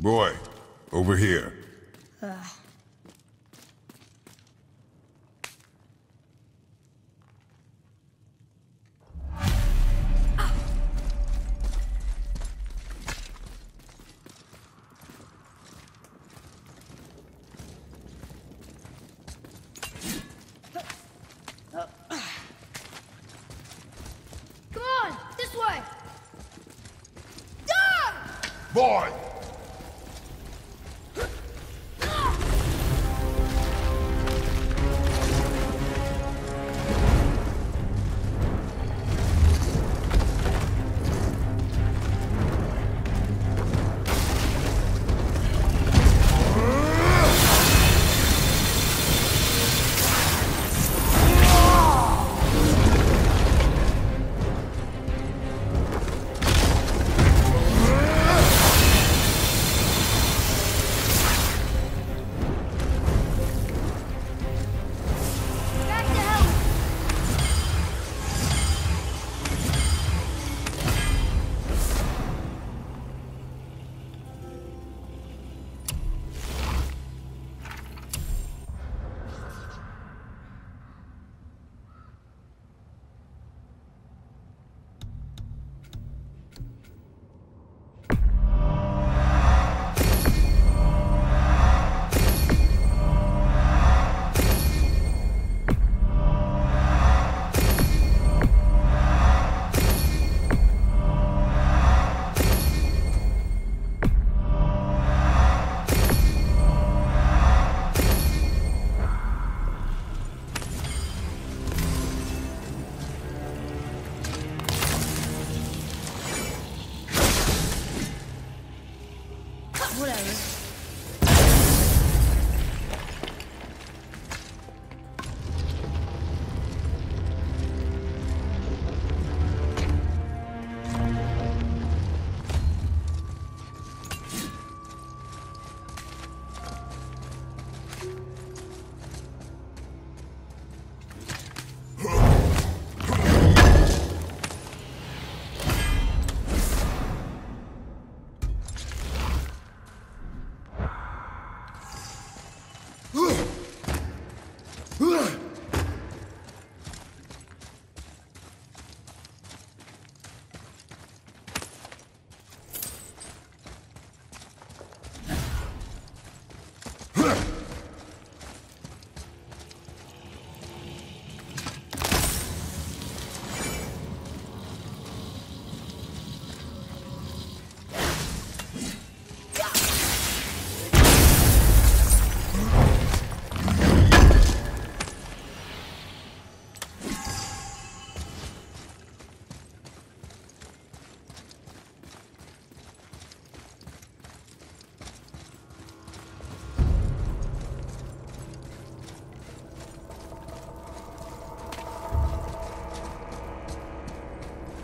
Boy, over here.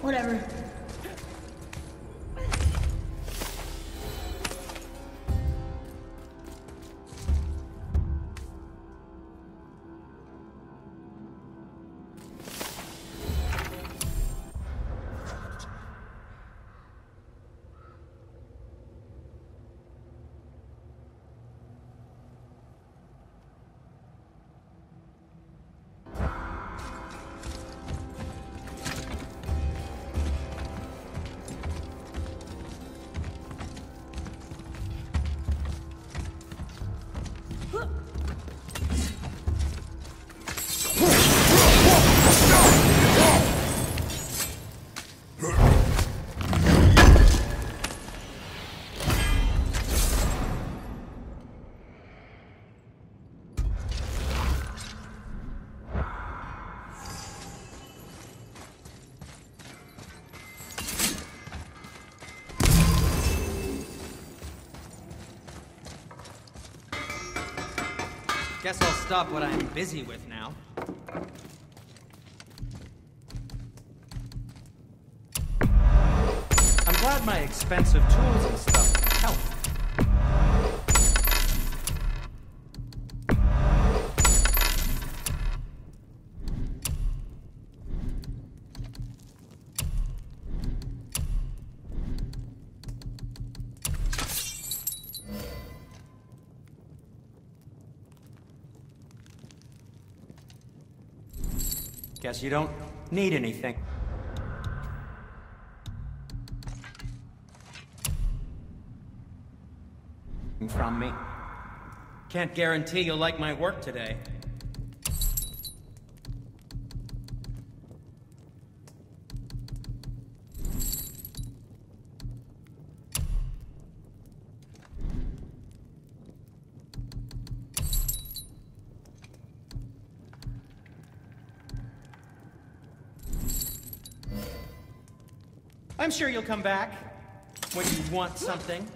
Whatever. Guess I'll stop what I'm busy with now. I'm glad my expensive tools and stuff help. Guess you don't need anything. From me. Can't guarantee you'll like my work today. I'm sure you'll come back when you want something.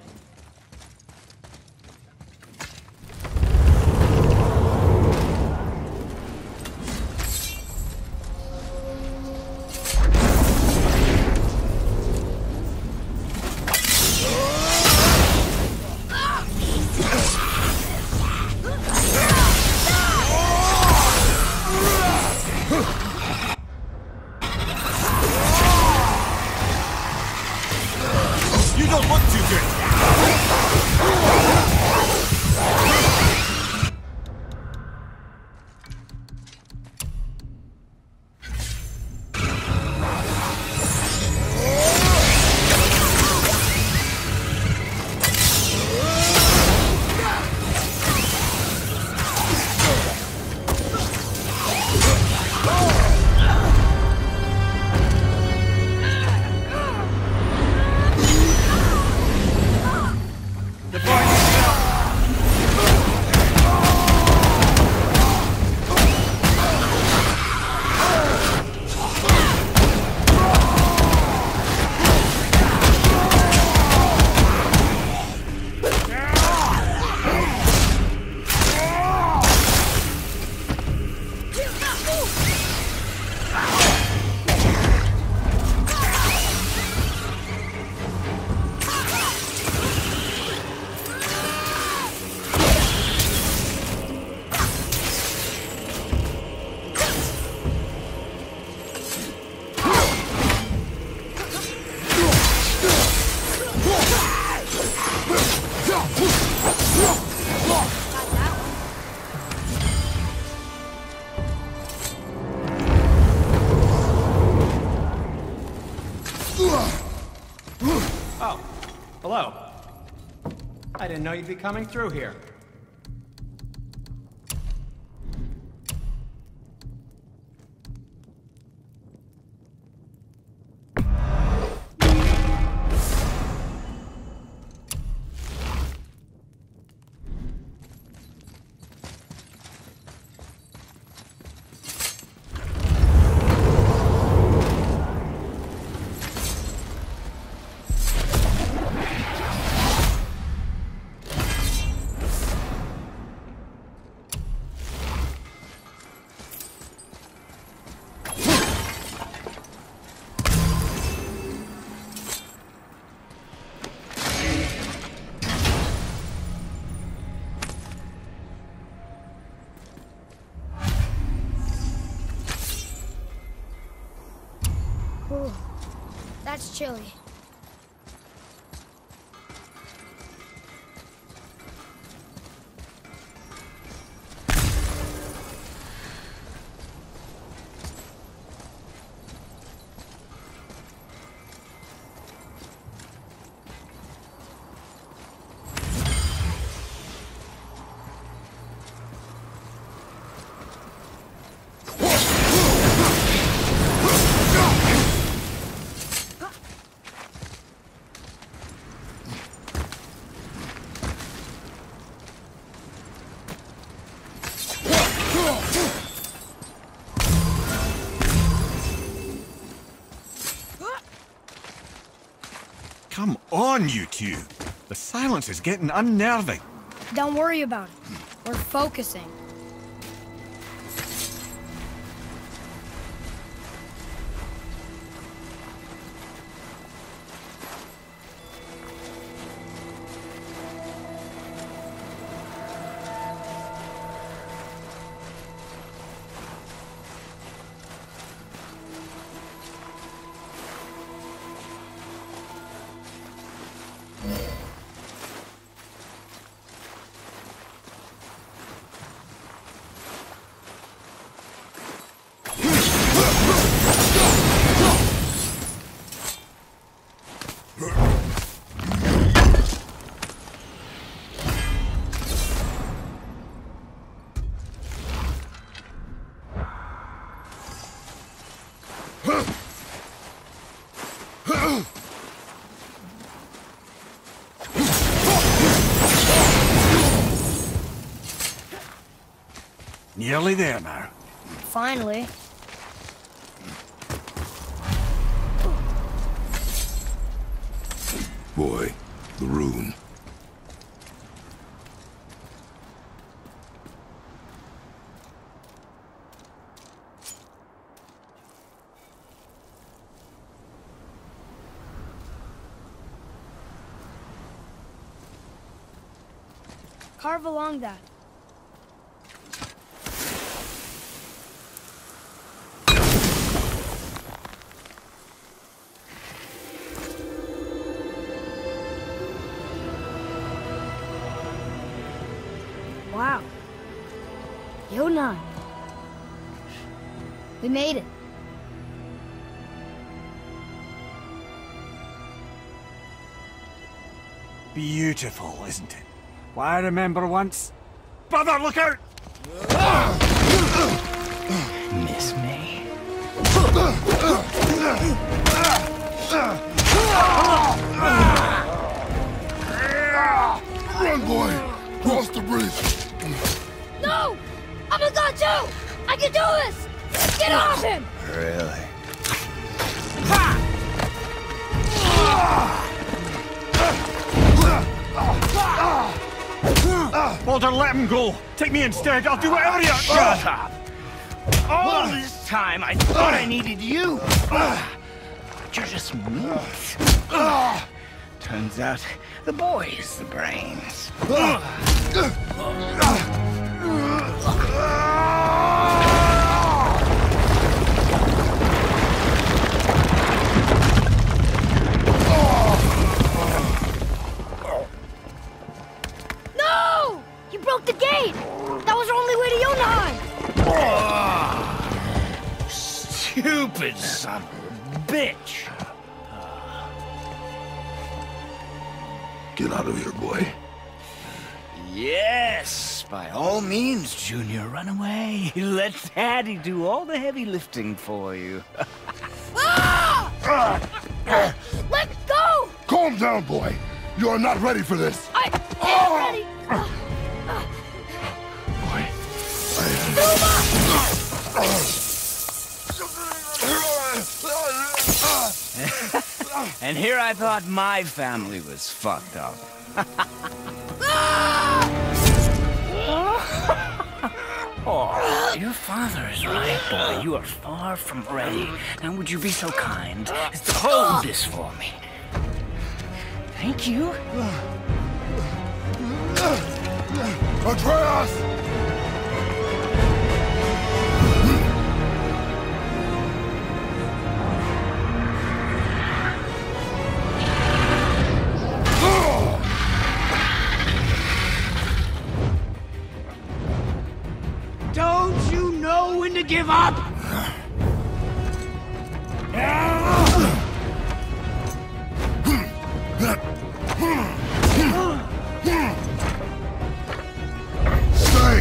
I didn't know you'd be coming through here. That's chilly. Come on, you two. The silence is getting unnerving. Don't worry about it. We're focusing. Nearly there now. Finally. Boy, the rune. Carve along that. Wow. Yonan. We made it. Beautiful, isn't it? Well, I remember once. Brother, look out! Miss me. Run, boy! Cross the bridge! No! I'm a god too! I can do this! Get off him! Really? Baldur, let him go! Take me instead! I'll do whatever you... Shut up! All this time I thought I needed you! But you're just meat. Turns out the boy is the brains. Broke the gate! That was our only way to Yonan! Oh, stupid son of a bitch! Get out of here, boy. Yes! By all means, Junior, run away. Let Daddy do all the heavy lifting for you. Let go! Calm down, boy. You are not ready for this. I am ready! And here I thought my family was fucked up. Oh, your father is right, boy. You are far from ready. Now would you be so kind as to hold this for me? Thank you. Atreus! Don't you know when to give up? Stay!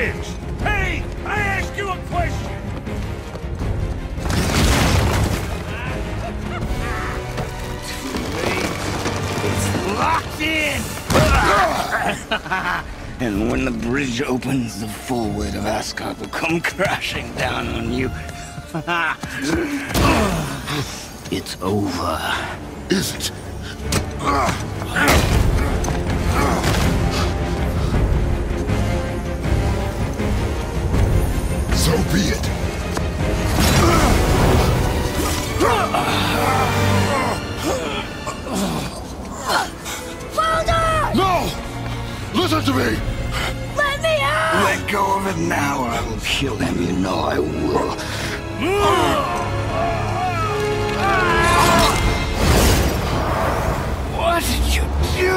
revenge! Hey, I asked you a question! Too late. It's locked in! And when the bridge opens, the full weight of Asgard will come crashing down on you. It's over, is it? So be it. Baldur! No! Listen to me! Let me out! Let go of it now or I will kill them, you know I will. What did you do?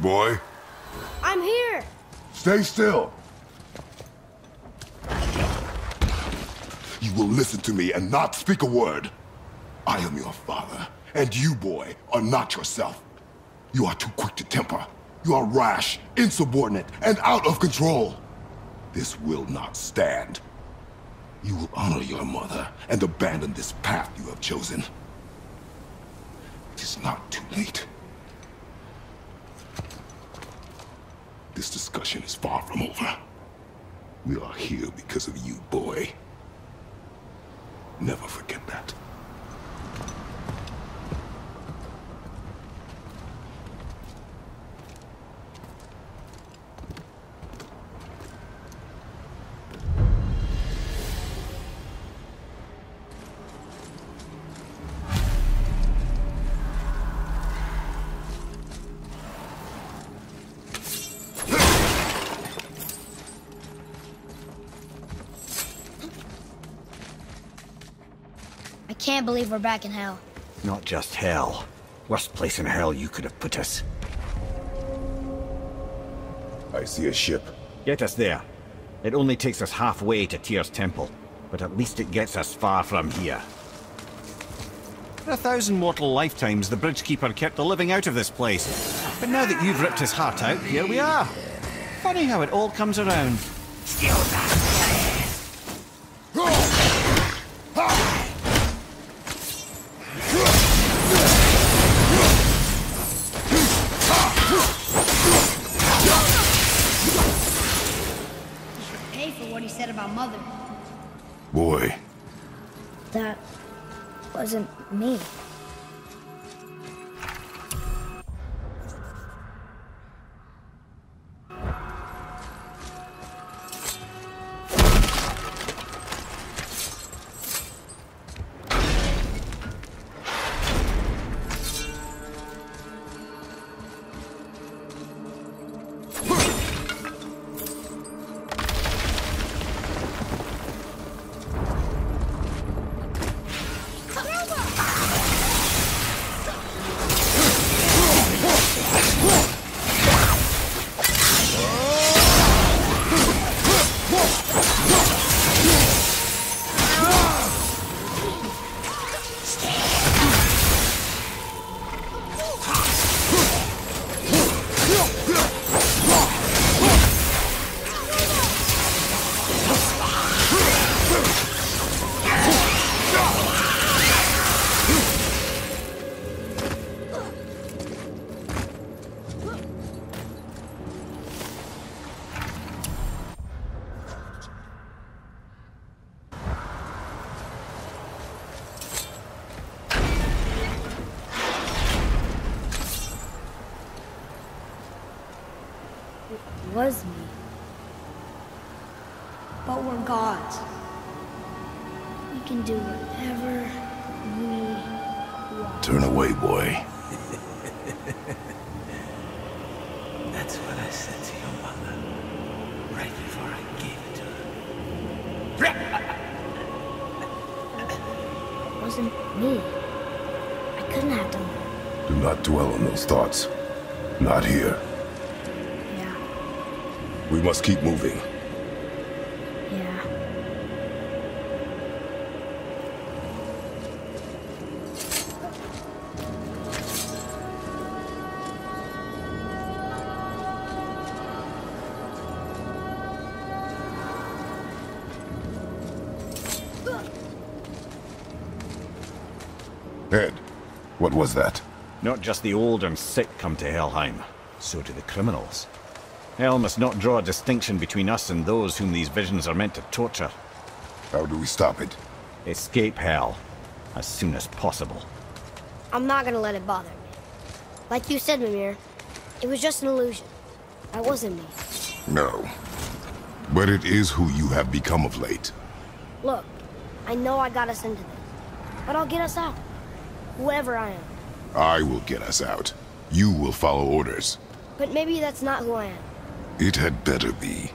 Boy? I'm here! Stay still! You will listen to me and not speak a word. I am your father, and you, boy, are not yourself. You are too quick to temper. You are rash, insubordinate, and out of control. This will not stand. You will honor your mother and abandon this path you have chosen. It is not too late. This discussion is far from over. We are here because of you, boy. Never forget that. I can't believe we're back in hell. Not just hell. Worst place in hell you could have put us. I see a ship. Get us there. It only takes us halfway to Tyr's temple, but at least it gets us far from here. For 1,000 mortal lifetimes, the Bridgekeeper kept the living out of this place. But now that you've ripped his heart out, here we are. Funny how it all comes around. Steal that! Boy. That wasn't me. Was me. But we're gods. We can do whatever we want. Turn away, boy. That's what I said to your mother, right before I gave it to her. It wasn't me. I couldn't have done that. Do not dwell on those thoughts. Not here. Yeah. We must keep moving. Ed, what was that? Not just the old and sick come to Helheim, so do the criminals. Hell must not draw a distinction between us and those whom these visions are meant to torture. How do we stop it? Escape hell, as soon as possible. I'm not gonna let it bother me. Like you said, Mimir, it was just an illusion. That wasn't me. No, but it is who you have become of late. Look, I know I got us into this, but I'll get us out. Whoever I am. I will get us out. You will follow orders. But maybe that's not who I am. It had better be.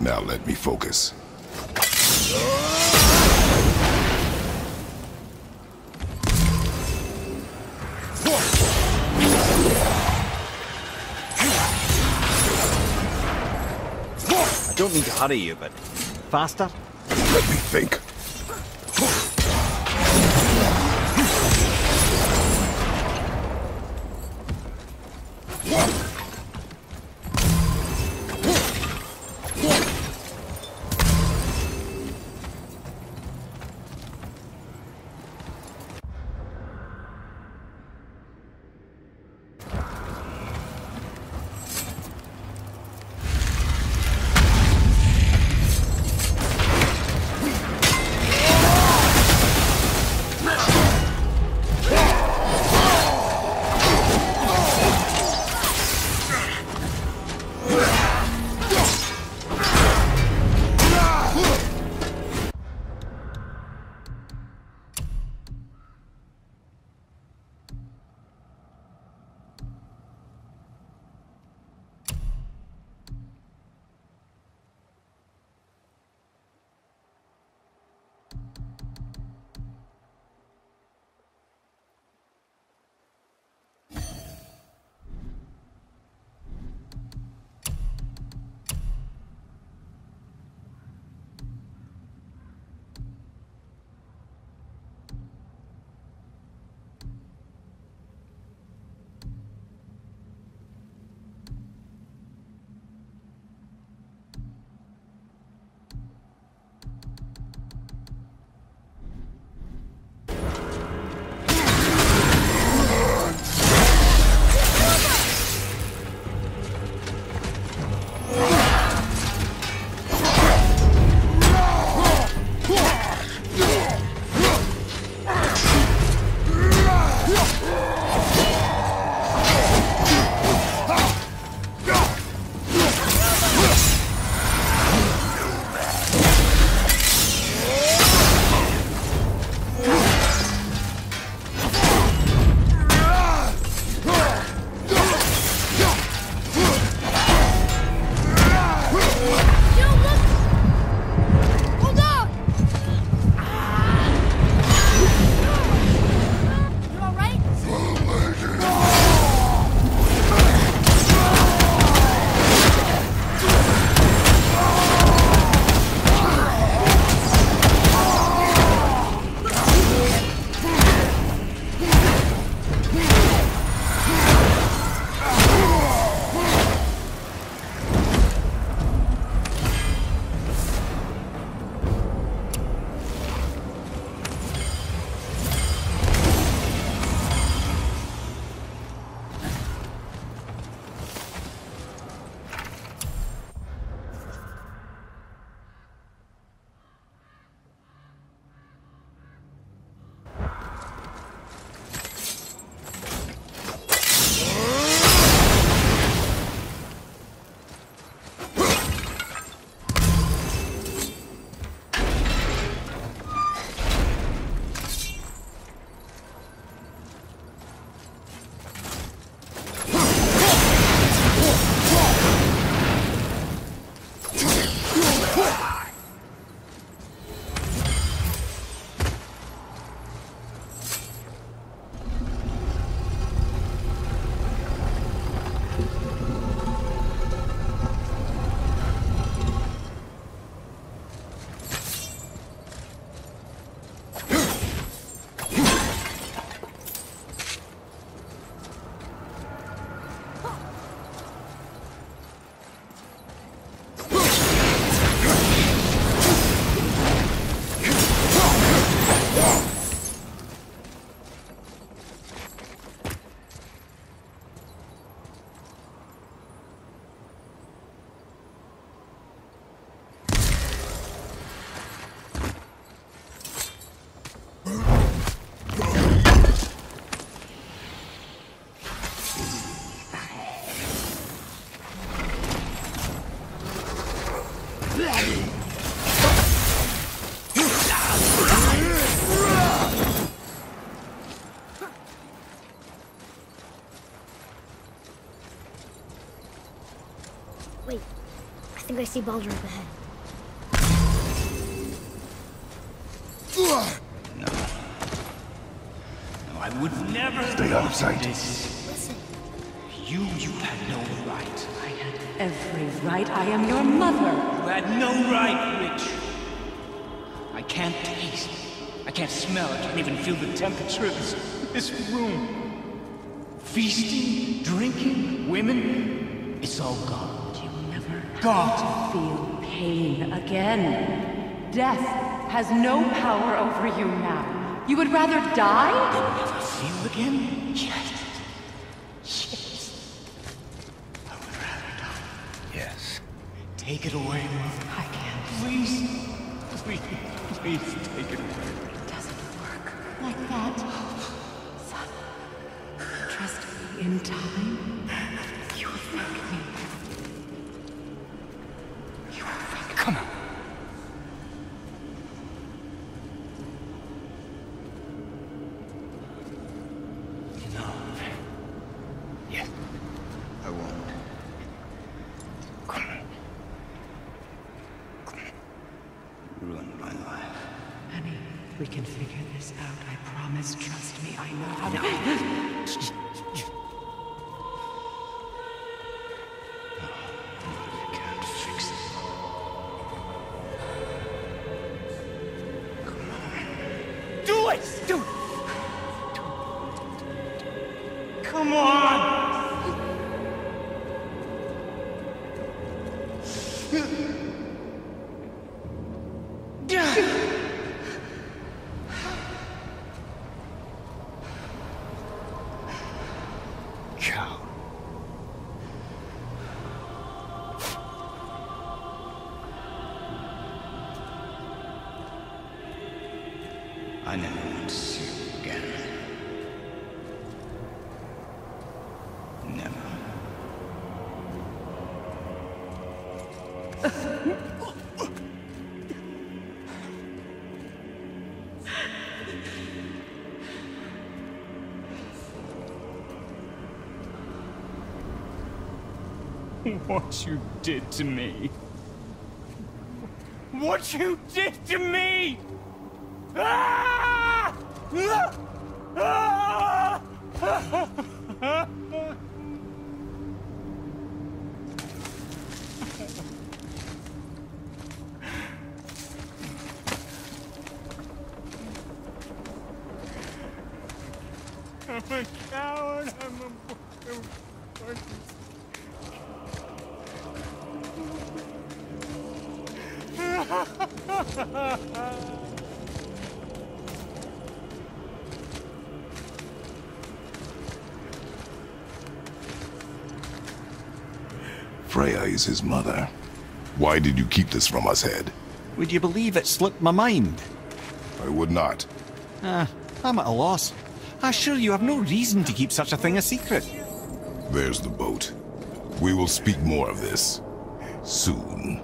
Now let me focus. I don't mean to hurry you, but faster? Let me think. Wait, I think I see Baldur up ahead. No, I would never stay out of sight. Listen, you had no right. I had every right. I am your mother. You had no right, Rich. I can't taste. I can't smell. I can't even feel the temperature of this room. Feasting, drinking, women, it's all gone. You never got to feel pain again. Death has no power over you now. You would rather die? Than never feel again? Yes. Yes. I would rather die. Yes. Take it away, Mother. I can't. Please. Please take it away. It doesn't work like that. Son, trust me, in time, you will thank me. You will thank me. Come on. What you did to me. What you did to me! Ah! Ah! Ah! I'm a coward, I'm a Freya is his mother. Why did you keep this from us, Head? Would you believe it slipped my mind? I would not. I'm at a loss. I assure you, I've no reason to keep such a thing a secret. There's the boat. We will speak more of this soon.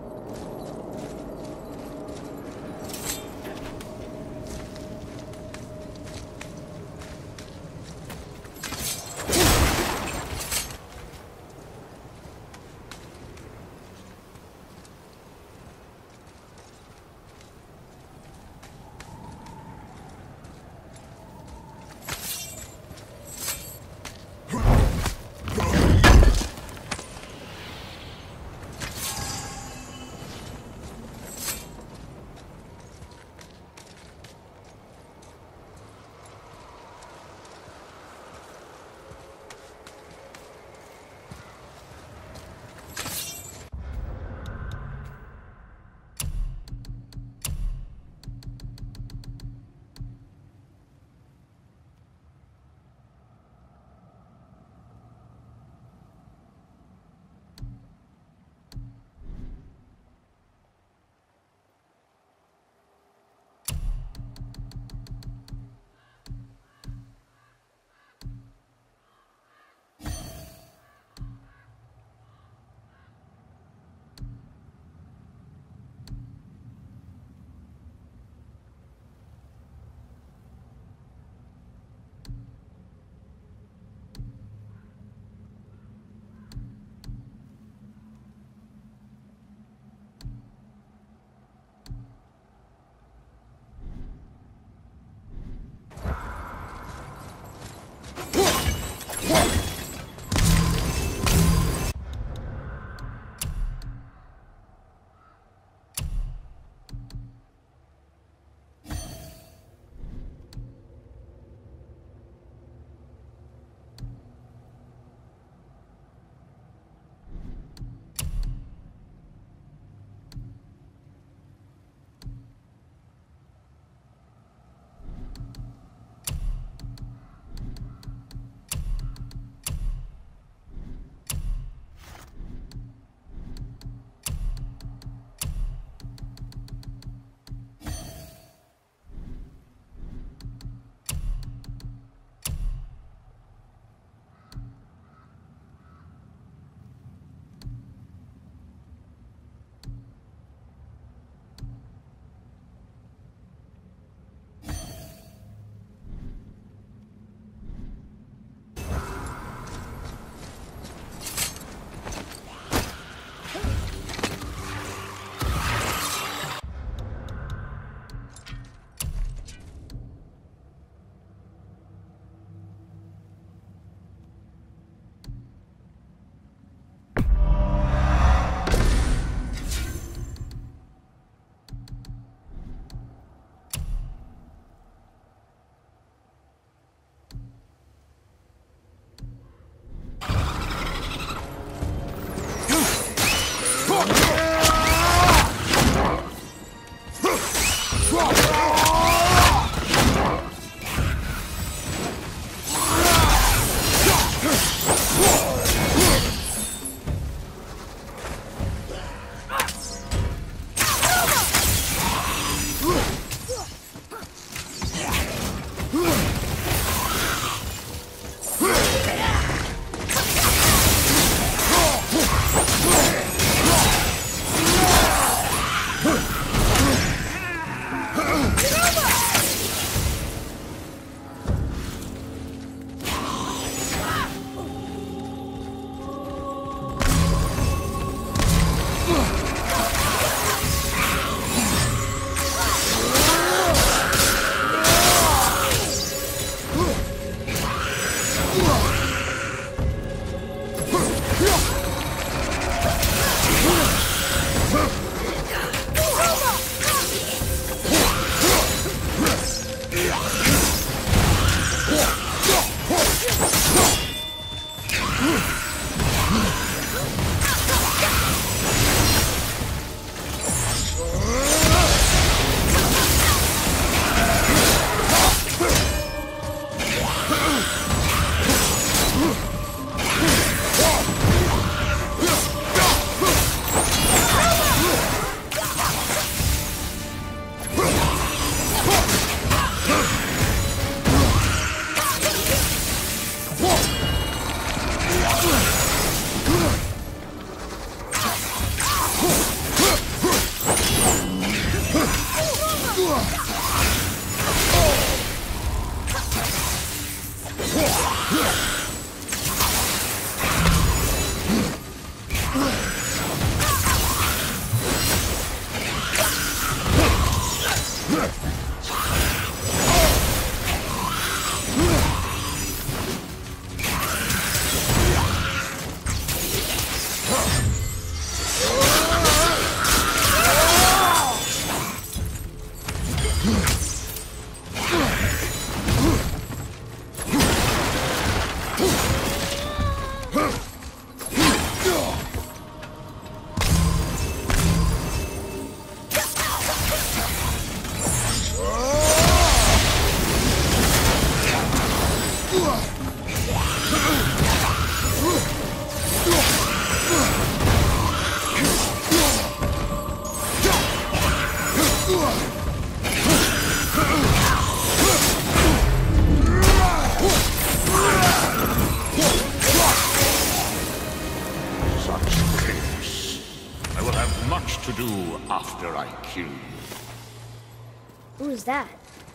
have much to do after I kill you. Who is that?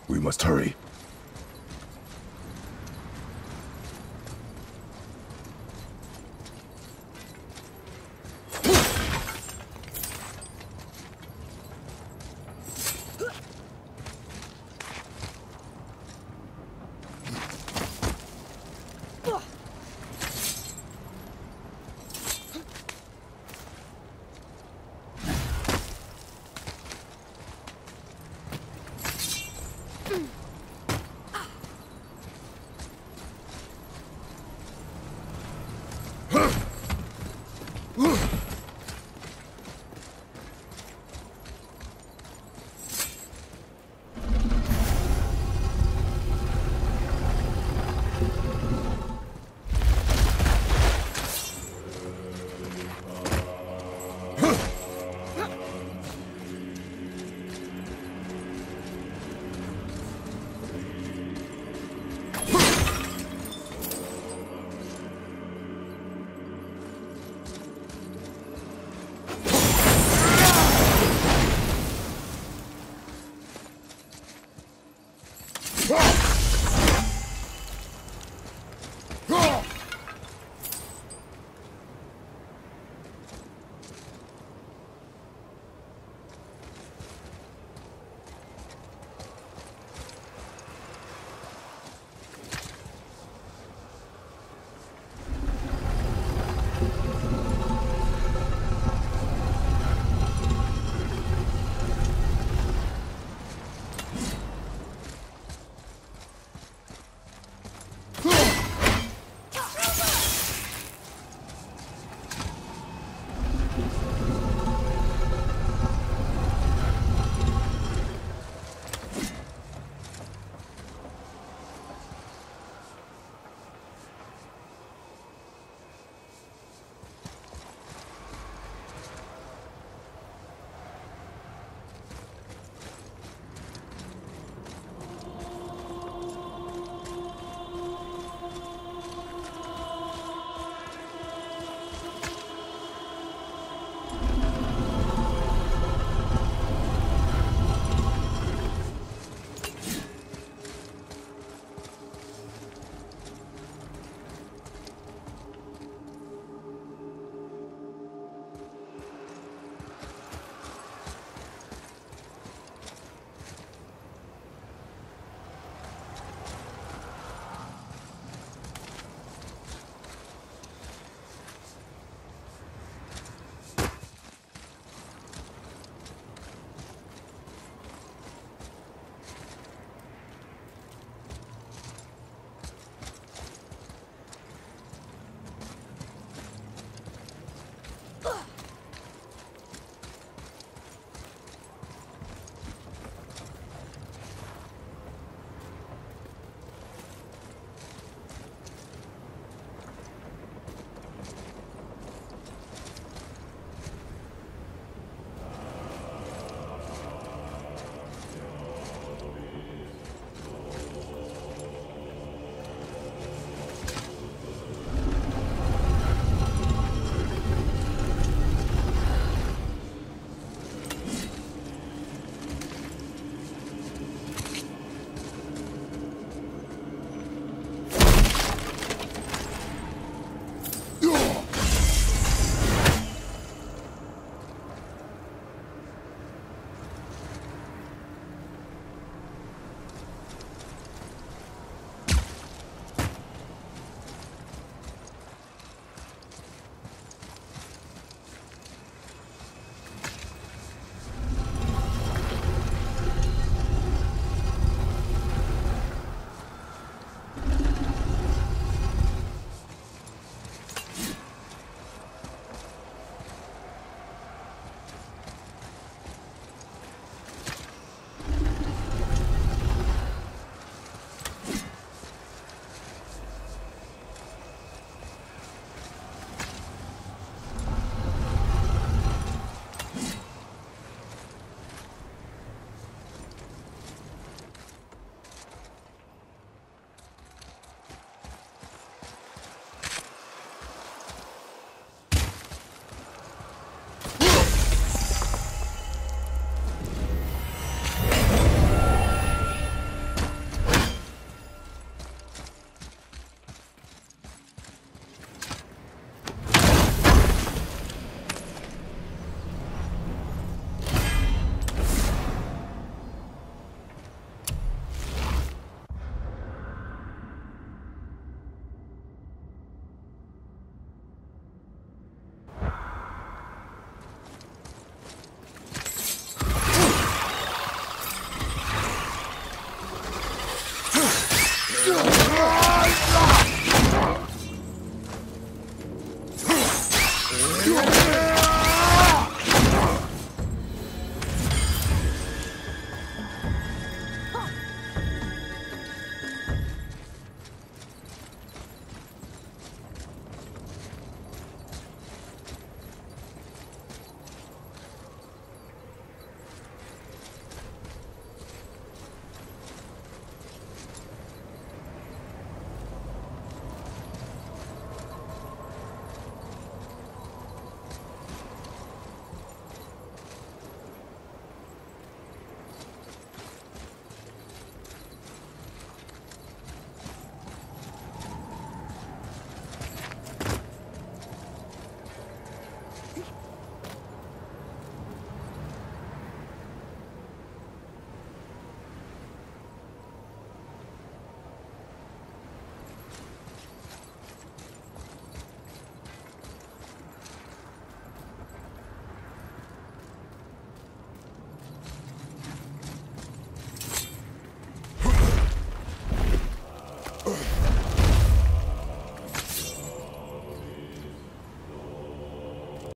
We must hurry.